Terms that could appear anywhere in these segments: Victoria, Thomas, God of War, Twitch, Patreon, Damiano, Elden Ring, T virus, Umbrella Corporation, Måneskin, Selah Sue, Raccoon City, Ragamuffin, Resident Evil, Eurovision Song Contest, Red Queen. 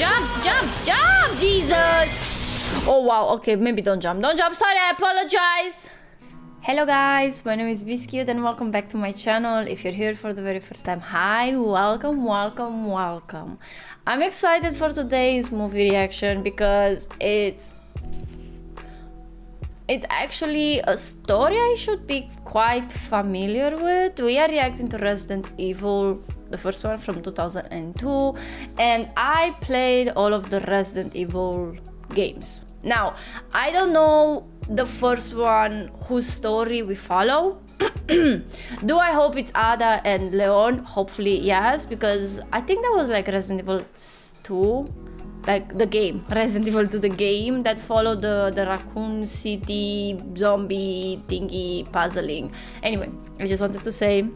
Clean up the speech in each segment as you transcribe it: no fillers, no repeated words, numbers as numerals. Jump, jump, jump, Jesus! Oh, wow, okay, maybe don't jump. Don't jump, sorry, I apologize. Hello guys, my name is Biscuit and welcome back to my channel. If you're here for the very first time, hi, welcome, welcome, welcome. I'm excited for today's movie reaction because it's actually a story I should be quite familiar with. We are reacting to Resident Evil, the first one from 2002, and I played all of the Resident Evil games. Now, I don't know the first one whose story we follow. Do I hope it's Ada and Leon? Hopefully yes, because I think that was like Resident Evil 2, like the game, Resident Evil 2 the game, that followed the Raccoon City zombie thingy puzzling. Anyway, I just wanted to say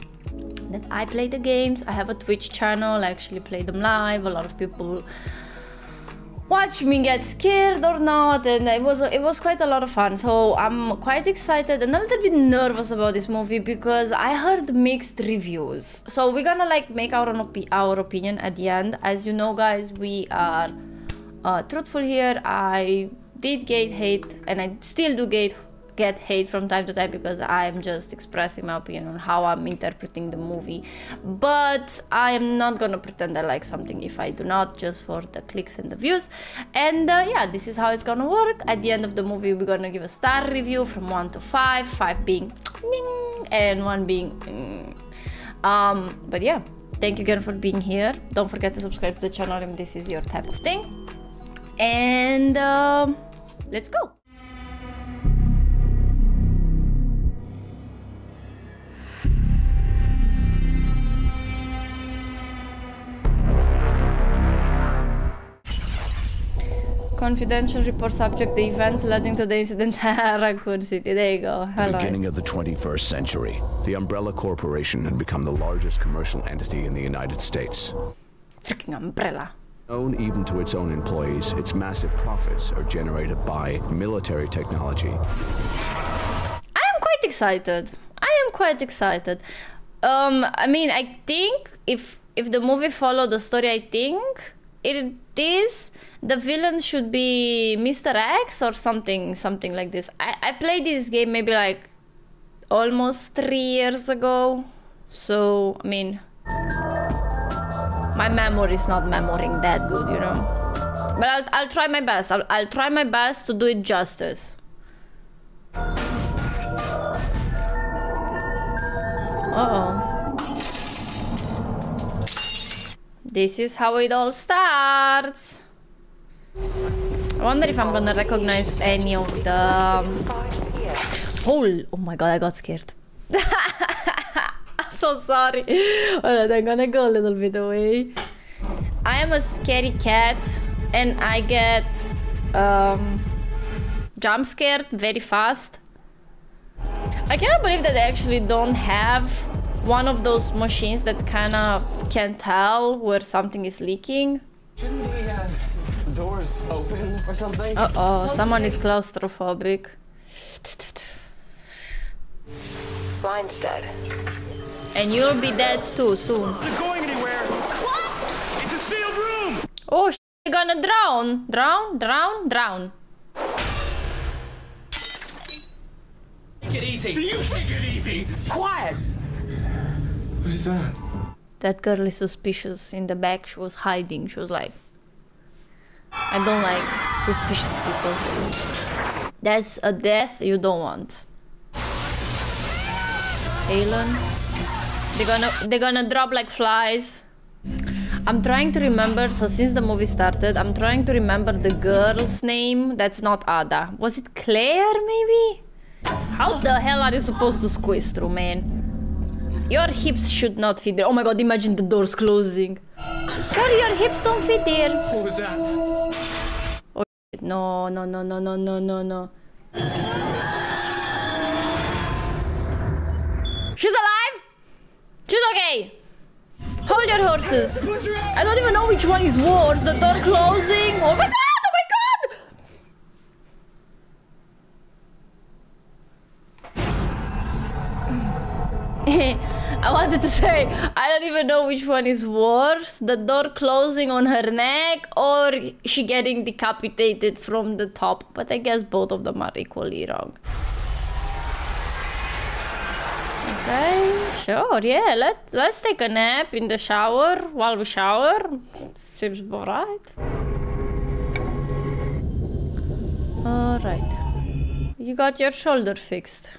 that I play the games. I have a Twitch channel, I actually play them live. A lot of people watch me get scared or not, and it was quite a lot of fun. So I'm quite excited and a little bit nervous about this movie because I heard mixed reviews. So we're gonna like make our opinion at the end. As you know guys, we are truthful here. I did get hate and I still do get hate from time to time because I'm just expressing my opinion on how I'm interpreting the movie, but I am not gonna pretend I like something if I do not, just for the clicks and the views. And yeah, this is how it's gonna work. At the end of the movie, we're gonna give a star review from 1 to 5, 5 being ding and 1 being but yeah, thank you again for being here. Don't forget to subscribe to the channel if this is your type of thing, and let's go. Confidential report subject, the events leading to the incident at Raccoon City. There you go. Hello. At the beginning of the 21st century, the Umbrella Corporation had become the largest commercial entity in the United States. Freaking Umbrella. Known even to its own employees, its massive profits are generated by military technology. I am quite excited. I am quite excited. I mean, I think if the movie followed the story, I think it is, the villain should be Mr. X or something like this. I played this game maybe like almost 3 years ago, so I mean my memory is not memorying that good, you know, but I'll try my best. I'll try my best to do it justice. Uh-oh. This is how it all starts. I wonder if I'm gonna recognize any of the... Oh my god, I got scared. I'm so sorry. Alright, I'm gonna go a little bit away. I am a scary cat and I get jump scared very fast. I cannot believe that they actually don't have one of those machines that kind of can tell where something is leaking. Shouldn't the doors open or something? Uh-oh, someone is claustrophobic. Blind's dead. And you'll be dead too soon. They're going anywhere. What? It's a sealed room. Oh, you're gonna drown. Drown, drown, drown. Take it easy. Do you take it easy? Quiet. What is that? That girl is suspicious. In the back, she was hiding. She was like, I don't like suspicious people. That's a death you don't want. Elon. They're gonna drop like flies. I'm trying to remember, so since the movie started, I'm trying to remember the girl's name. That's not Ada. Was it Claire, maybe? How the hell are you supposed to squeeze through, man? Your hips should not fit there. Oh my god, imagine the doors closing. Girl, your hips don't fit there. What was that? Oh shit, no, no, no, no, no, no, no, no. She's alive? She's okay. Hold your horses. I don't even know which one is worse. The door closing. Oh my god! I wanted to say, I don't even know which one is worse, the door closing on her neck or she getting decapitated from the top, but I guess both of them are equally wrong. Okay, sure, yeah, let's take a nap in the shower while we shower. Seems all right. All right, you got your shoulder fixed.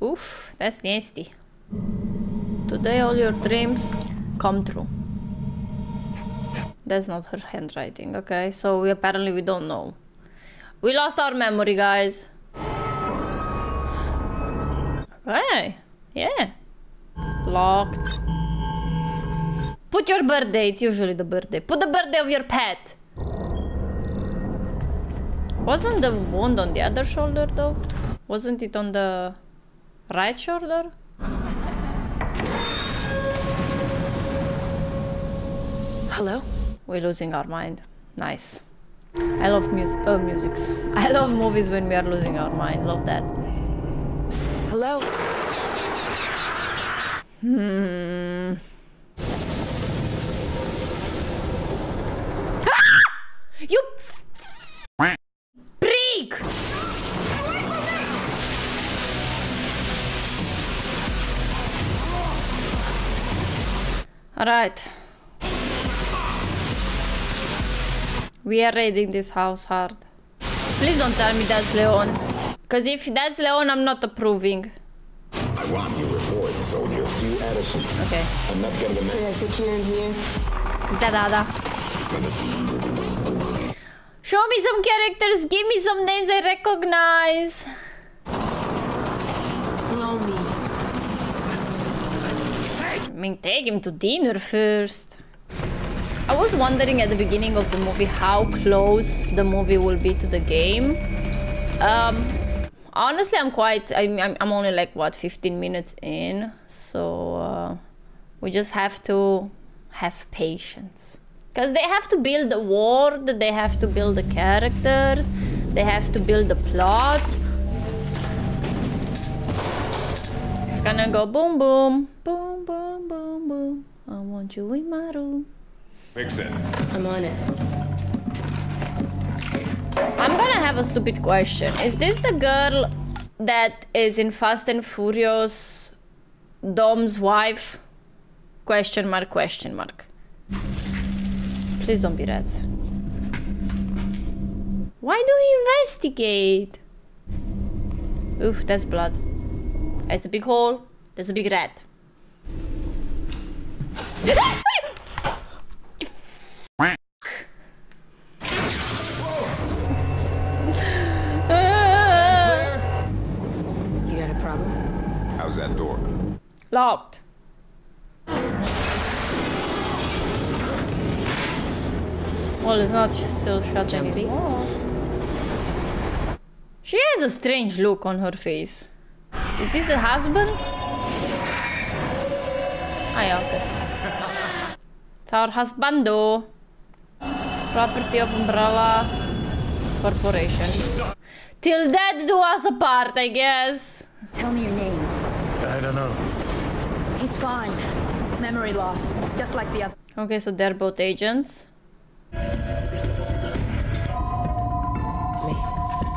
Oof, that's nasty. Today all your dreams come true. That's not her handwriting, okay? So we apparently don't know. We lost our memory, guys. Okay, yeah. Locked. Put your birthday, it's usually the birthday. Put the birthday of your pet. Wasn't the wound on the other shoulder though? Wasn't it on the... right shoulder? Hello? We're losing our mind. Nice. I love musics. I love movies when we are losing our mind. Love that. Hello? Hmm. Ah! You freak! Alright. We are raiding this house hard. Please don't tell me that's Leon. Cause if that's Leon, I'm not approving. I want your report, soldier. You Addison. Okay. I'm not gonna make it secure in here. Is that Ada? Show me some characters, give me some names I recognize. Blow me. I mean, take him to dinner first. I was wondering at the beginning of the movie how close the movie will be to the game. Honestly, I'm only like, what, 15 minutes in, so we just have to have patience. Because they have to build the world, they have to build the characters, they have to build the plot. Gonna go boom boom boom boom boom boom. I want you in my room. Fix it. I'm on it. I'm gonna have a stupid question. Is this the girl that is in Fast and Furious? Dom's wife? Question mark, question mark. Please don't be rats. Why do you investigate? Oof, that's blood. It's a big hole. There's a big rat. You got a problem? How's that door? Locked. Well, it's not still shut anymore. She has a strange look on her face. Is this the husband? Ah, yeah, okay. It's our husbando. Property of Umbrella Corporation. Till death do us apart, I guess. Tell me your name. I don't know. He's fine. Memory loss, just like the other. Okay, so they're both agents. Tell me.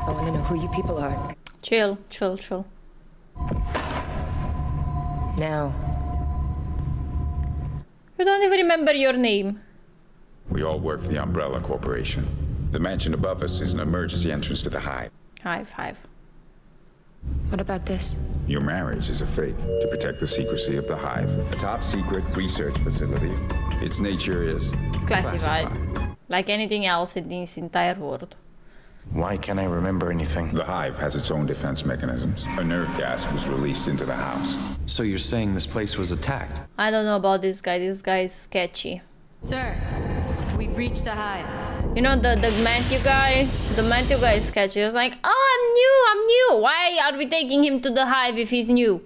I want to know who you people are. Chill, chill, chill. Now. You don't even remember your name. We all work for the Umbrella Corporation. The mansion above us is an emergency entrance to the hive. Hive, hive. What about this? Your marriage is a fake to protect the secrecy of the hive. A top secret research facility. Its nature is... classified. Like anything else in this entire world. Why can't I remember anything? The hive has its own defense mechanisms. A nerve gas was released into the house. So you're saying this place was attacked? I don't know about this guy. This guy is sketchy. Sir, we breached the hive. You know, the Matthew guy? The Matthew guy is sketchy. I was like, oh, I'm new. Why are we taking him to the hive if he's new?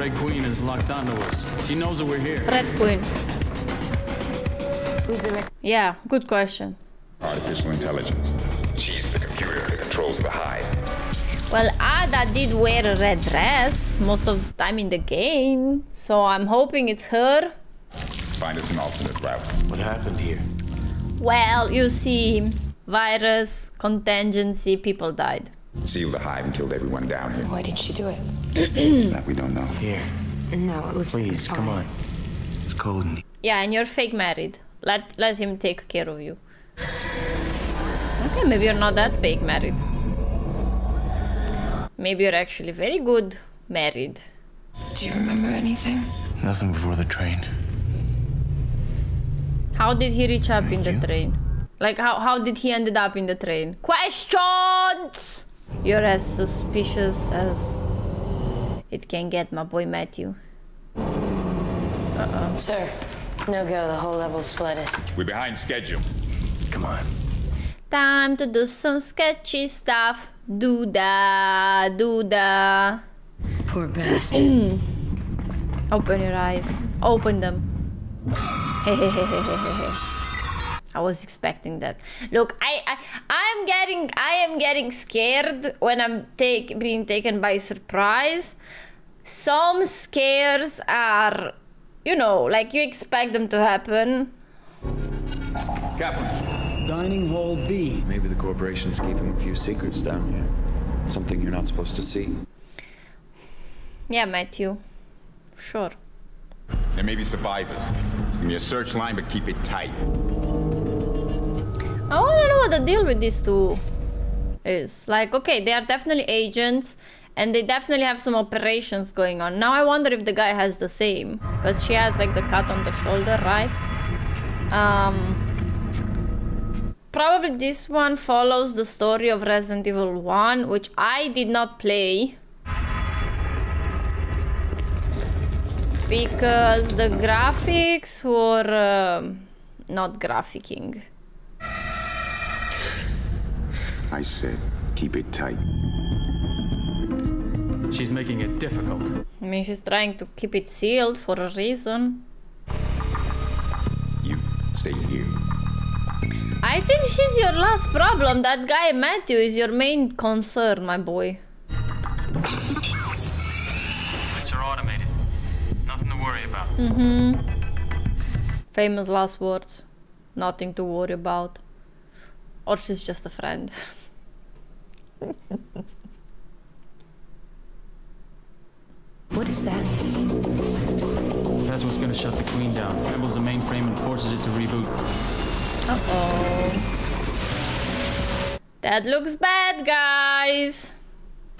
Red Queen is locked onto us. She knows that we're here. Red Queen. Who's the Red? Yeah, good question. Artificial intelligence. She's the computer that controls the hive. Well, I that did wear a red dress most of the time in the game, so I'm hoping it's her. Find us an alternate route. What happened here? Well, you see, virus, contingency, people died. Sealed the hive and killed everyone down here. Why did she do it? That we don't know. Here. No, it was... Please, come on. It's cold in here. Yeah, and you're fake married. Let him take care of you. Okay, maybe you're not that fake married. Maybe you're actually very good married. Do you remember anything? Nothing before the train. How did he reach up in the train? Like, how did he ended up in the train? Questions! You're as suspicious as it can get, my boy Matthew. Uh-oh. Sir, no go. The whole level's flooded. We're behind schedule. Come on. Time to do some sketchy stuff. Do da, do da. Poor bastards. Open your eyes. Open them. I was expecting that. Look, I am getting scared when I'm being taken by surprise. Some scares are, you know, like you expect them to happen. Captain. Dining Hall B. Maybe the corporation's keeping a few secrets down here. Something you're not supposed to see. Yeah, Matthew. Sure. There may be survivors. It's gonna be a search line, but keep it tight. I wanna know what the deal with these two is. Like, okay, they are definitely agents, and they definitely have some operations going on. Now I wonder if the guy has the same. Because she has, like, the cut on the shoulder, right? Probably this one follows the story of Resident Evil 1, which I did not play. Because the graphics were not graphicking. I said, keep it tight. She's making it difficult. I mean, she's trying to keep it sealed for a reason. You stay here. I think she's your last problem. That guy Matthew is your main concern, my boy. It's automated. Nothing to worry about. Famous last words. Nothing to worry about. Or she's just a friend. What is that? That's what's gonna shut the Queen down. Trembles the mainframe and forces it to reboot. Uh-oh. That looks bad, guys.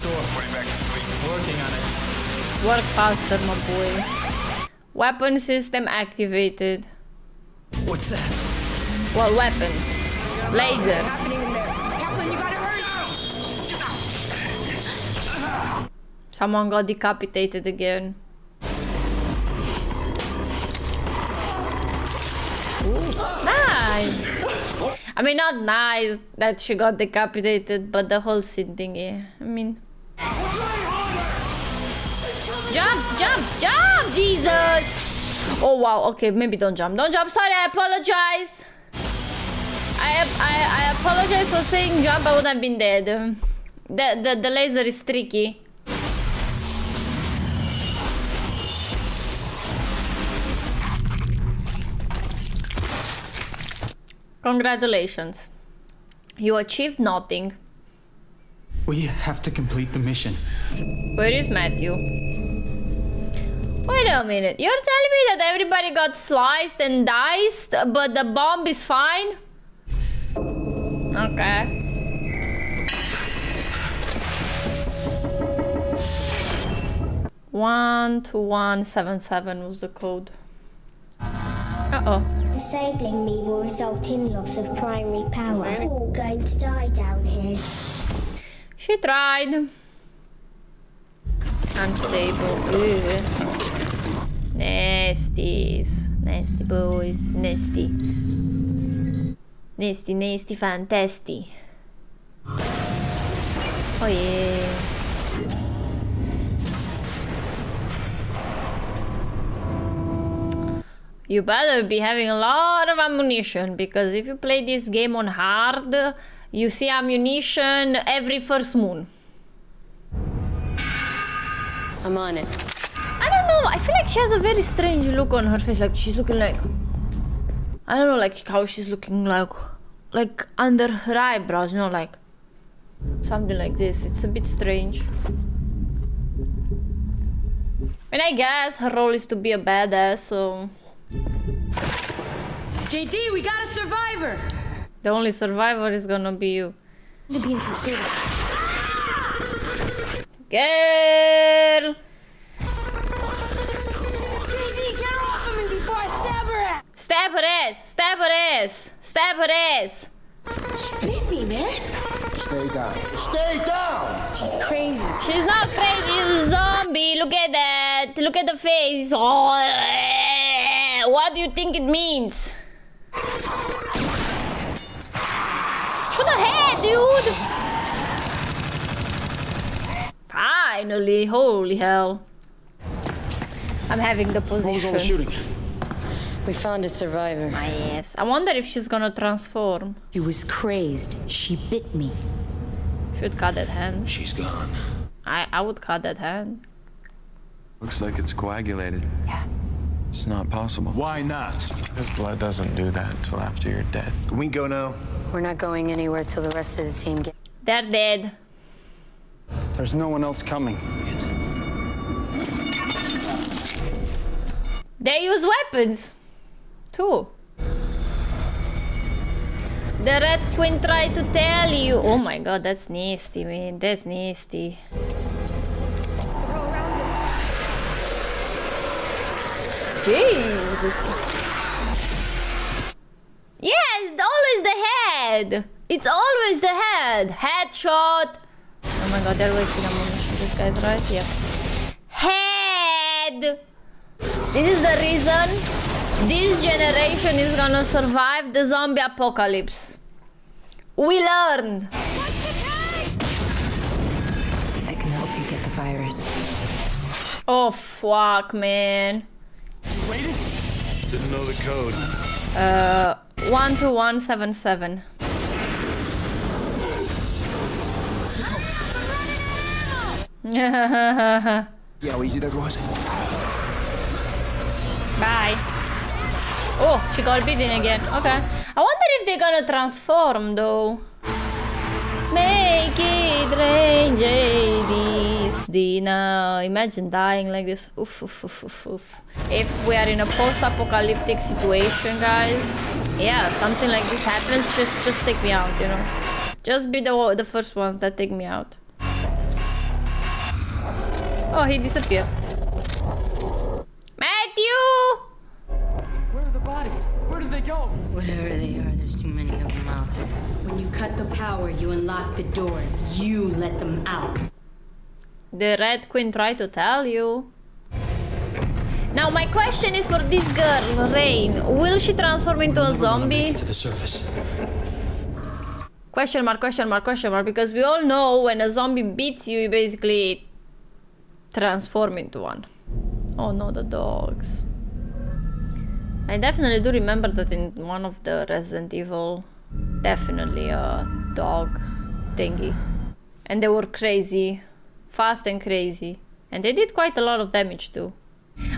Way back to sleep. Working on it. Work faster, my boy. Weapon system activated. What's that? Well, weapons. Lasers. Someone got decapitated again. Nice! I mean, not nice that she got decapitated, but the whole scene thingy. I mean... Jump! Jump! Jump! Jesus! Oh, wow. Okay, maybe don't jump. Don't jump. Sorry, I apologize. I apologize for saying jump. I would have been dead. The laser is tricky. Congratulations. You achieved nothing. We have to complete the mission. Where is Matthew? Wait a minute. You're telling me that everybody got sliced and diced, but the bomb is fine? Okay. One to 177 was the code. Uh-oh. Disabling me will result in loss of primary power. We're all going to die down here. She tried. Unstable. Ew. Nasties. Nasty boys. Nasty. Nasty, nasty, fantastic. Oh yeah. You better be having a lot of ammunition, because if you play this game on hard, you see ammunition every first moon. I'm on it. I don't know. I feel like she has a very strange look on her face. Like she's looking like, I don't know, like how she's looking like under her eyebrows, you know, like something like this. It's a bit strange. And I guess her role is to be a badass, so. JD, we got a survivor. The only survivor is gonna be you. I'm gonna be in some sort of... Girl! JD, get off of me before I stab her ass! Stab her ass! Stab her ass! Stab her ass! She bit me, man! Stay down. Stay down! She's crazy. She's not crazy, she's a zombie! Look at that! Look at the face! Oh, what do you think it means? Shoot the head, dude! Finally, holy hell. I'm having the position. The shooting? We found a survivor. My ass. I wonder if she's gonna transform. She was crazed. She bit me. Should cut that hand. She's gone. I would cut that hand. Looks like it's coagulated. Yeah. It's not possible. Why not? Because blood doesn't do that until after you're dead. Can we go now? We're not going anywhere till the rest of the team get... They're dead. There's no one else coming. They use weapons. Too. The Red Queen tried to tell you. Oh my god, that's nasty, man. That's nasty. Jesus. Yes, always the head. It's always the head. Headshot. Oh my god, they're wasting a ammunition. This guy's right here. Head. This is the reason this generation is gonna survive the zombie apocalypse. We learned. I can help you get the virus. Oh fuck, man. Waited? Didn't know the code. 12177. Yeah, how easy that was. Bye. Oh, she got beaten again. Okay. I wonder if they're gonna transform though. Make it rain, JD's now. Imagine dying like this. Oof, oof, oof, oof, oof. If we are in a post-apocalyptic situation, guys, yeah, something like this happens, just take me out, you know. Just be the first ones that take me out. Oh, he disappeared. Matthew! Where are the bodies? Where did they go? Whatever they are, there's too many of them out there. When you cut the power, you unlock the doors. You let them out. The Red Queen tried to tell you. Now my question is for this girl, Rain. Will she transform into a zombie? To the surface. Question mark, question mark, question mark. Because we all know when a zombie beats you, you basically transform into one. Oh no, the dogs. I definitely do remember that in one of the Resident Evil. Definitely a dog thingy. And they were crazy. Fast and crazy. And they did quite a lot of damage too.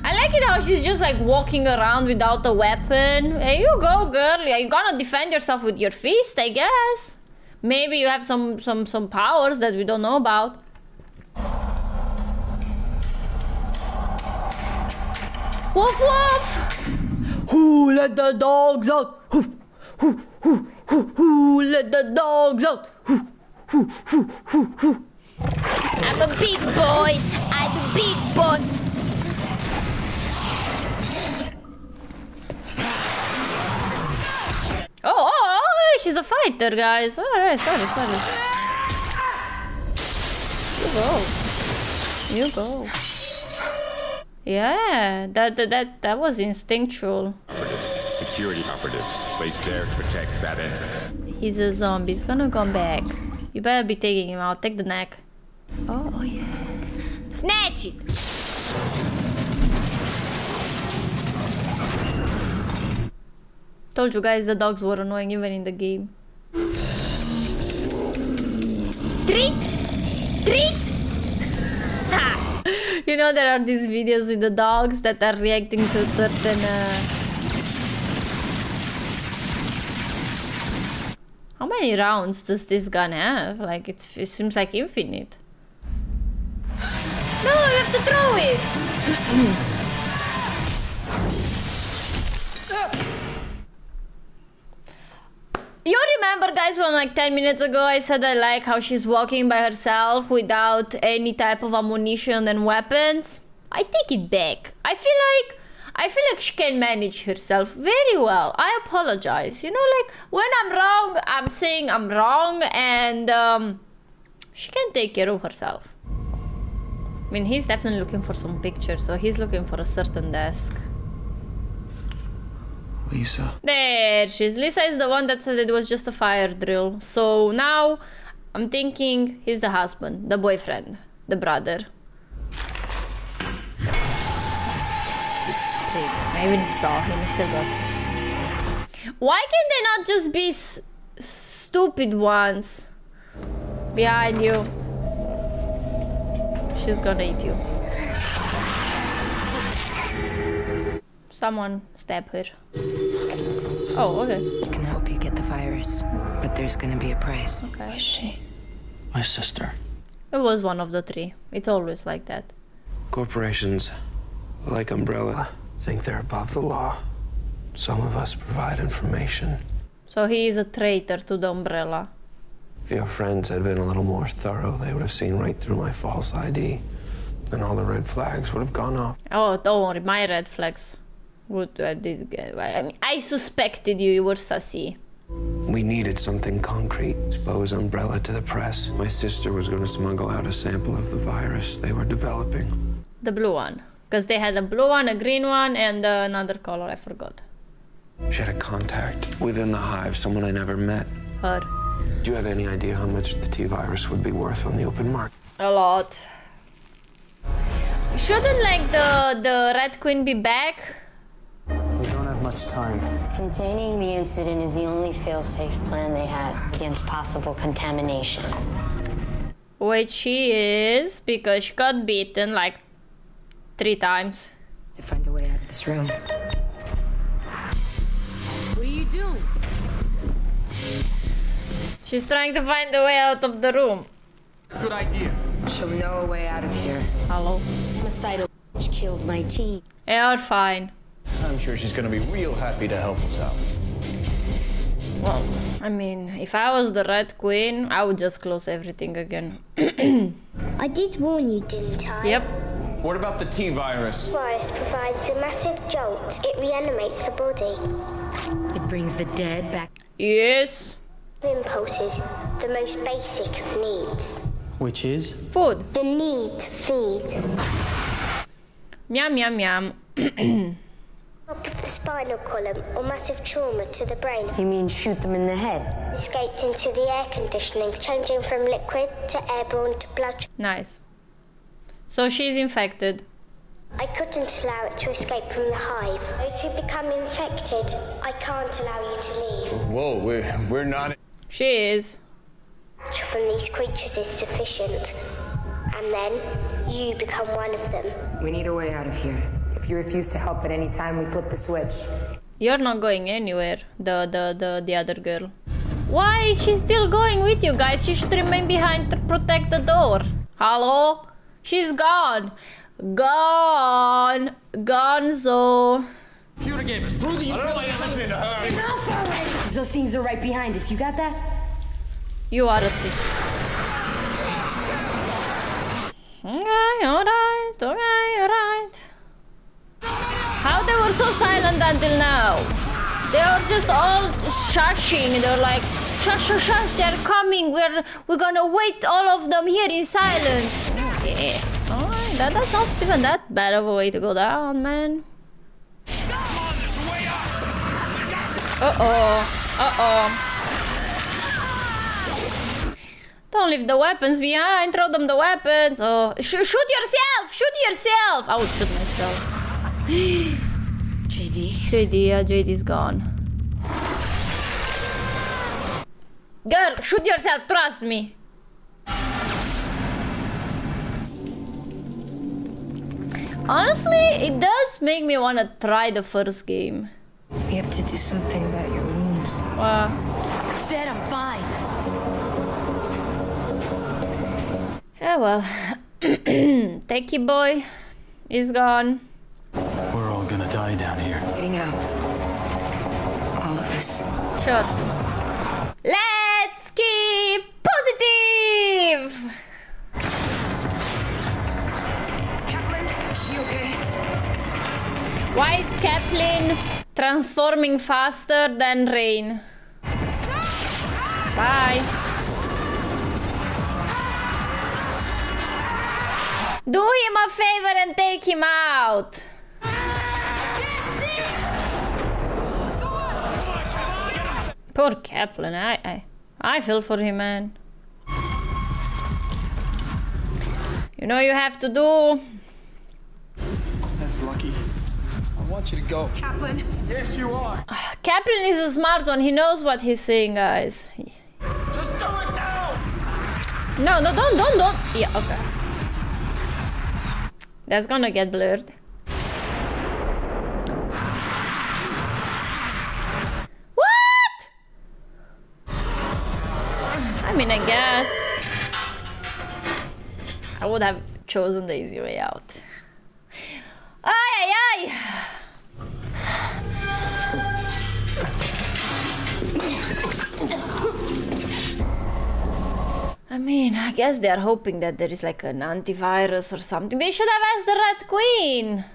I like it how she's just like walking around without a weapon. Hey, you go, girl. Are you gonna defend yourself with your fist, I guess? Maybe you have some powers that we don't know about. Woof woof! Who let the dogs out? Who let the dogs out? Who. I'm a big boy. I'm a big boy. Oh, she's a fighter, guys. Alright, sorry. You go. Yeah, that was instinctual. Security operative, placed there to protect that entrance. He's a zombie. He's gonna come back. You better be taking him out. Take the neck. Oh yeah. Snatch it. Told you guys the dogs were annoying even in the game. Treat! You know, there are these videos with the dogs that are reacting to certain... How many rounds does this gun have? Like, it seems like infinite. No, you have to throw it! You remember, guys, when like 10 minutes ago I said I like how she's walking by herself without any type of ammunition and weapons? I take it back. I feel like she can manage herself very well. I apologize. You know, like, when I'm wrong, I'm saying I'm wrong, and she can take care of herself. I mean, he's definitely looking for some pictures, so he's looking for a certain desk. Lisa. There she is. Lisa is the one that said it was just a fire drill. So now I'm thinking he's the husband, the boyfriend, the brother. Maybe he saw him, he still got... Why can they not just be stupid ones? Behind you. She's gonna eat you. Someone stab her. Oh, okay. I can help you get the virus, but there's gonna be a price. Okay. Who is she? My sister. It was one of the three. It's always like that. Corporations, like Umbrella, think they're above the law. Some of us provide information. So he is a traitor to the Umbrella. If your friends had been a little more thorough, they would have seen right through my false ID. And all the red flags would have gone off. Oh, don't worry, my red flags. What I did get, I mean, I suspected you were sussy. We needed something concrete. Expose Umbrella to the press. My sister was going to smuggle out a sample of the virus they were developing. The blue one. Because they had a blue one, a green one, and another color, I forgot. She had a contact within the hive, someone I never met. Her. Do you have any idea how much the T virus would be worth on the open market? A lot. Shouldn't, like, the Red Queen be back? We don't have much time. Containing the incident is the only fail-safe plan they had against possible contamination. Which she is, because she got beaten, like, 3 times. To find a way out of this room. What are you doing? She's trying to find a way out of the room. Good idea. She'll know a way out of here. Hello. Homicidal bitch killed my team. Yeah, fine. I'm sure she's gonna be real happy to help us out. Well, I mean, if I was the Red Queen, I would just close everything again. I did warn you, didn't I? Yep. What about the T virus? The virus provides a massive jolt. It reanimates the body. It brings the dead back. Yes. Impulses, the most basic needs. Which is? Food. The need to feed. Yum, yum, yum. Up the spinal column or massive trauma to the brain. You mean shoot them in the head? Escaped into the air conditioning, changing from liquid to airborne to blood. Nice. So she's infected. I couldn't allow it to escape from the hive. Those who become infected, I can't allow you to leave. Whoa, we're not... She is. From these creatures is sufficient, and then you become one of them. We need a way out of here. If you refuse to help at any time, we flip the switch. You're not going anywhere, the other girl. Why is she still going with you guys? She should remain behind to protect the door. Hello? She's gone. Gone. Gonzo. Computer gave us through the utility. Listening to her. It's also right. Those things are right behind us. You got that? You are a thief. Okay, alright, okay, alright. How they were so silent until now? They are just all shushing. They're like, shush, shush, shush, they're coming. We're gonna wait all of them here in silence. Okay, alright, that's not even that bad of a way to go down, man. Uh-oh, uh-oh. Don't leave the weapons behind, throw them the weapons. Oh, shoot yourself! Shoot yourself! I would shoot myself. JD's gone. Girl, shoot yourself, trust me. Honestly, it does make me want to try the first game. We have to do something about your wounds. Said I'm fine. Yeah, well. Thank you, boy. He's gone. We're all gonna die down here. Getting out. All of us. Sure. Let's keep positive! Kaplan, you okay? Why is Kaplan transforming faster than Rain? Bye. Do him a favor and take him out. Poor Kaplan, I feel for him, man. You know you have to do. That's lucky. I want you to go. Kaplan. Yes, you are. Kaplan is a smart one. He knows what he's saying, guys. Just do it now. No, no, don't. Yeah, okay. That's gonna get blurred. What? I mean, I guess I would have chosen the easy way out. Ay, ay, ay. I mean, I guess they are hoping that there is like an antivirus or something. They should have asked the Red Queen.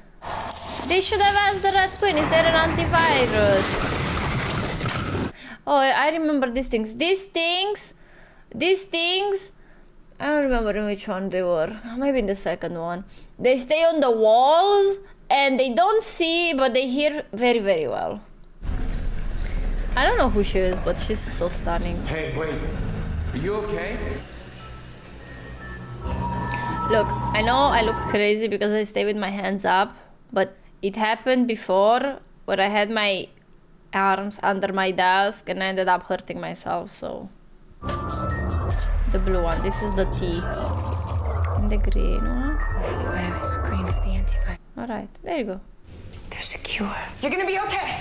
Is there an antivirus? Oh, I remember these things. I don't remember in which one they were. Maybe in the second one. They stay on the walls and they don't see, but they hear very, very well. I don't know who she is, but she's so stunning. Hey, wait. Are you okay? Look, I know I look crazy because I stay with my hands up, but it happened before where I had my arms under my desk and I ended up hurting myself, so... The blue one. This is the T. And the green one. For the virus, green for the antivirus. All right, there you go. There's a cure. You're gonna be okay.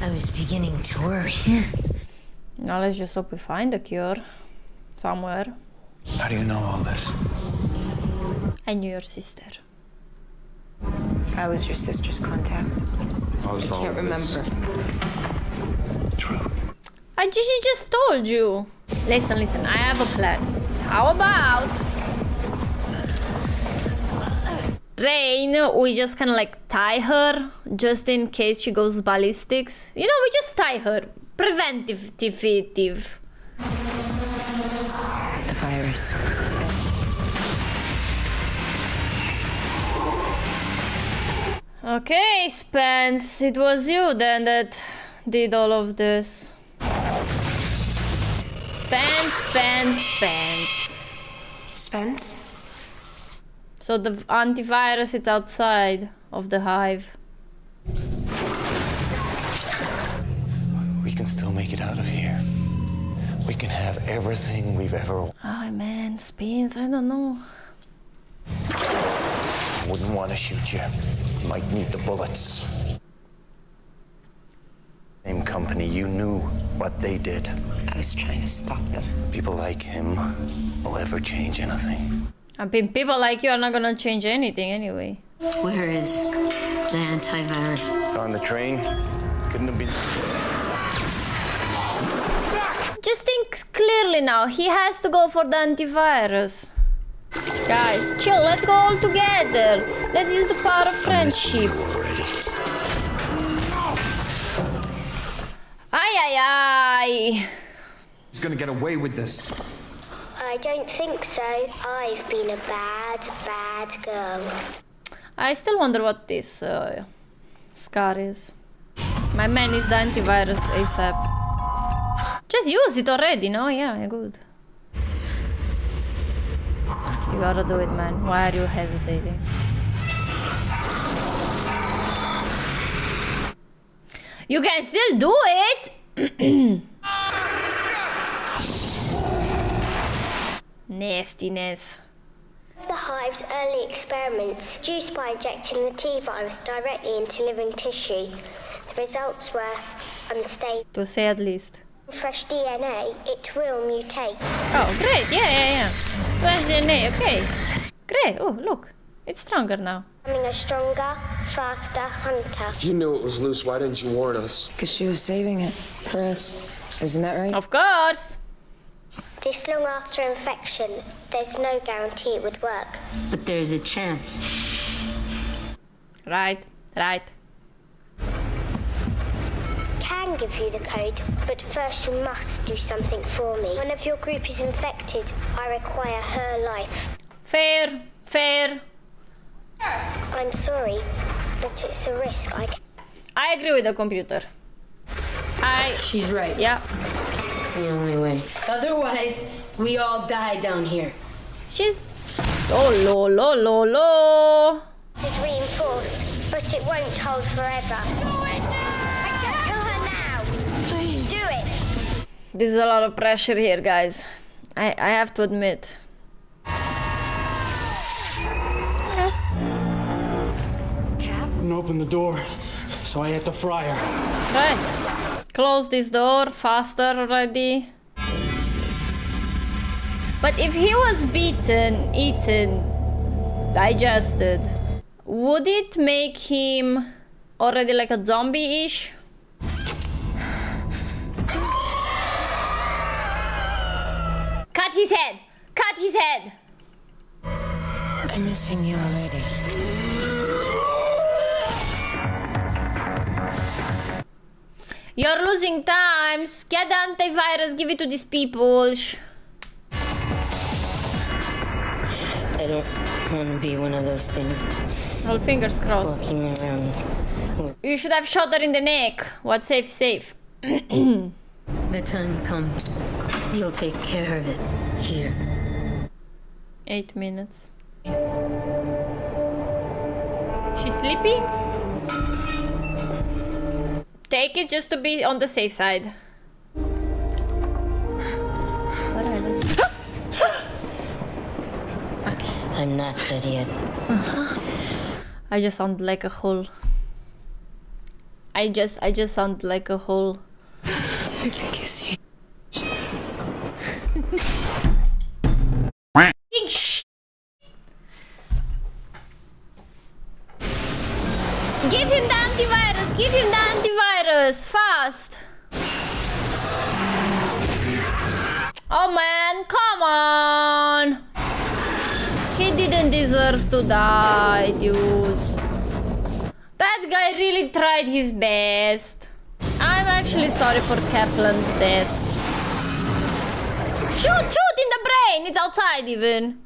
I was beginning to worry. Now let's just hope we find a cure somewhere. How do you know all this? I knew your sister. I was your sister's contact. I can't remember. True. She just told you. Listen, listen, I have a plan. How about... Rain, we just kind of like tie her, just in case she goes ballistics. You know, we just tie her. Preventative. The virus. Okay, Spence, it was you then that did all of this. Spence? So the antivirus is outside of the hive. We can still make it out of here. We can have everything we've ever... Oh man, Spence, I don't know. I wouldn't want to shoot you. You might need the bullets. Same company, you knew what they did. I was trying to stop them. People like him will ever change anything. I mean, people like you are not gonna change anything anyway. Where is the antivirus? It's on the train. Couldn't have been. Just think clearly now. He has to go for the antivirus. Guys, chill. Let's go all together. Let's use the power of friendship. Ay, ay, ay. He's gonna get away with this. I don't think so. I've been a bad girl. I still wonder what this scar is. My man is the antivirus ASAP. Just use it already, no? Yeah, good. You gotta do it, man. Why are you hesitating? You can still do it! Nastiness. The Hive's early experiments, produced by injecting the T virus directly into living tissue. The results were unstable. To say at least. Fresh DNA, it will mutate. Oh, great! Yeah. Fresh DNA, okay. Great. Oh, look, it's stronger now. Becoming a stronger, faster hunter. If you knew it was loose, why didn't you warn us? Because she was saving it for us. Isn't that right? Of course. This long after infection, there's no guarantee it would work. But there's a chance. Right. Can give you the code, but first you must do something for me. One of your group is infected. I require her life. Fair. I'm sorry, but it's a risk. I agree with the computer. She's right. Yeah. It's the only way. Otherwise, we all die down here. She's... Oh, lo. This is reinforced, but it won't hold forever. Do it now! I can't kill her now! Please. Do it! This is a lot of pressure here, guys. I have to admit. Open the door, so I hit the fryer. Right. Close this door faster already. But if he was beaten, eaten, digested, would it make him already like a zombie-ish? Cut his head! I'm missing you already. You're losing time. Get the antivirus, give it to these people. I don't want to be one of those things. Well, fingers crossed. Walking around. You should have shot her in the neck. What's safe? The time comes. You'll take care of it. Here. 8 minutes. She's sleeping? Take it just to be on the safe side. What are those? Okay. I'm not dead yet. I just sound like a hole. I just sound like a hole. I can kiss you. Give him the antivirus! Give him the antivirus! Fast! Oh man, come on! He didn't deserve to die, dudes. That guy really tried his best. I'm actually sorry for Kaplan's death. Shoot in the brain! It's outside even.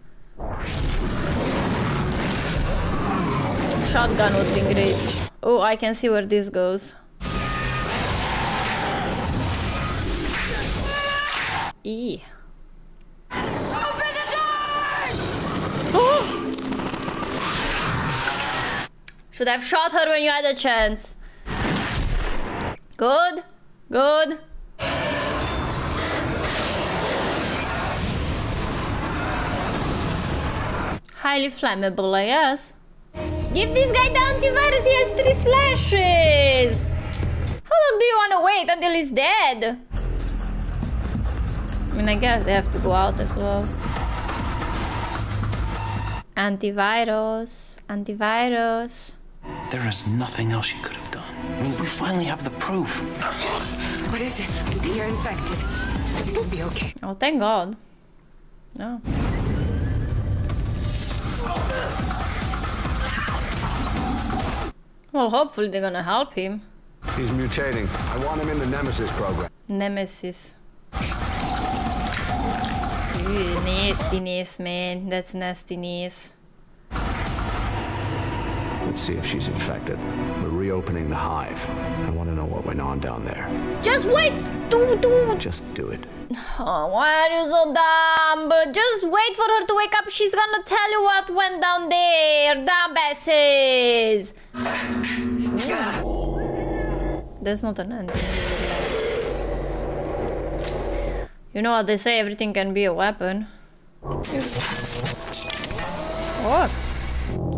Shotgun would be great. Oh, I can see where this goes. Eee. Open the door! Oh! Should have shot her when you had a chance. Good. Highly flammable, I guess. Give this guy the antivirus, he has 3 slashes! How long do you want to wait until he's dead? I mean, I guess they have to go out as well. Antivirus. There is nothing else you could have done. I mean, we finally have the proof. What is it? You're infected. You'll be okay. Oh, thank God. No. Well, hopefully they're gonna help him. He's mutating. I want him in the Nemesis program. Nemesis. Ooh, nastiness, man. That's nastiness. Let's see if she's infected. We're reopening the hive. I want to know what went on down there. Just wait! Just do it. Oh, why are you so dumb? Just wait for her to wake up. She's gonna tell you what went down there. Dumbasses! That's not an ending. You know what they say, everything can be a weapon. Fuck.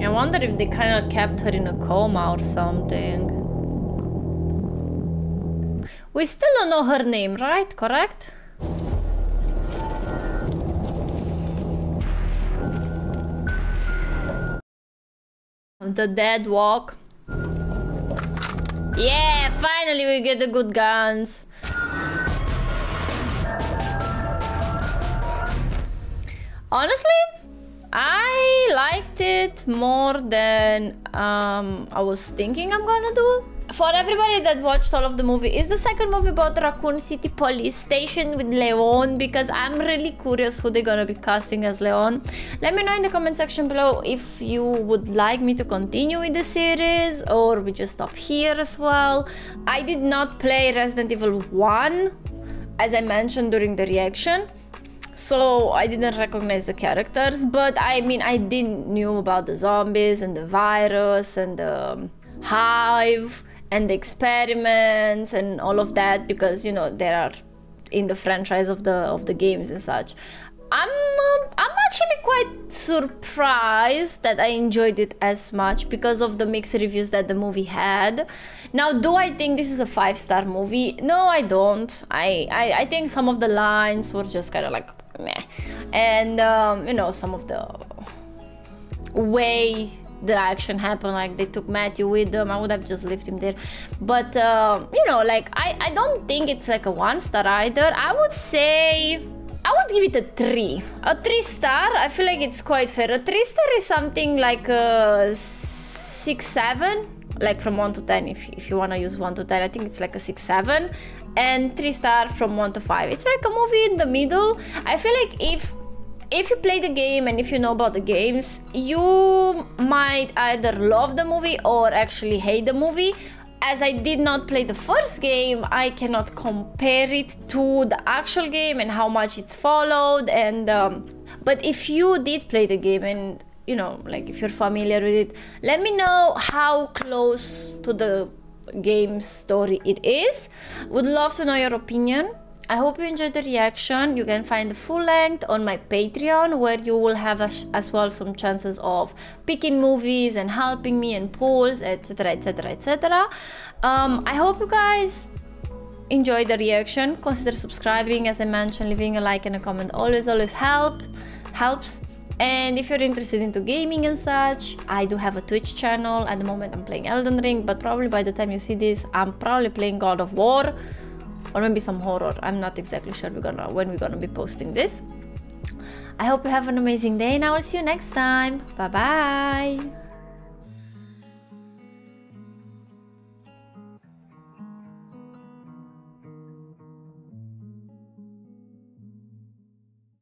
I wonder if they kind of kept her in a coma or something. We still don't know her name, right? Correct? The dead walk. Yeah, finally we get the good guns. Honestly, I liked it more than I was thinking I'm gonna do. For everybody that watched all of the movie, is the second movie about the Raccoon City police station with Leon, because I'm really curious who they're gonna be casting as Leon. Let me know in the comment section below if you would like me to continue with the series or we just stop here as well. I did not play Resident Evil 1, as I mentioned during the reaction. So I didn't recognize the characters, but I mean, I didn't knew about the zombies and the virus and the hive and the experiments and all of that, because you know they are in the franchise of the games and such. I'm actually quite surprised that I enjoyed it as much because of the mixed reviews that the movie had. Now, do I think this is a 5-star movie? No, I don't. I think some of the lines were just kind of like meh, and you know, some of the way the action happened, like they took Matthew with them, I would have just left him there, but you know, like I don't think it's like a 1-star either. I would say I would give it a 3. A 3-star, I feel like it's quite fair. A 3-star is something like a 6-7, like from 1 to 10, if you want to use 1 to 10, I think it's like a 6-7, and 3-star from 1 to 5. It's like a movie in the middle. I feel like if you play the game and if you know about the games, you might either love the movie or actually hate the movie. As I did not play the first game, I cannot compare it to the actual game and how much it's followed, and but if you did play the game and you know, like if you're familiar with it, let me know how close to the game's story it is. Would love to know your opinion. I hope you enjoyed the reaction. You can find the full length on my Patreon, where you will have as well some chances of picking movies and helping me and polls, etc, etc, etc. I hope you guys enjoyed the reaction. Consider subscribing, as I mentioned, leaving a like and a comment always helps. And if you're interested into gaming and such, I do have a Twitch channel. At the moment I'm playing Elden Ring, but probably by the time you see this, I'm probably playing God of War. Or maybe some horror. I'm not exactly sure when we're gonna be posting this. I hope you have an amazing day, and I will see you next time. Bye bye.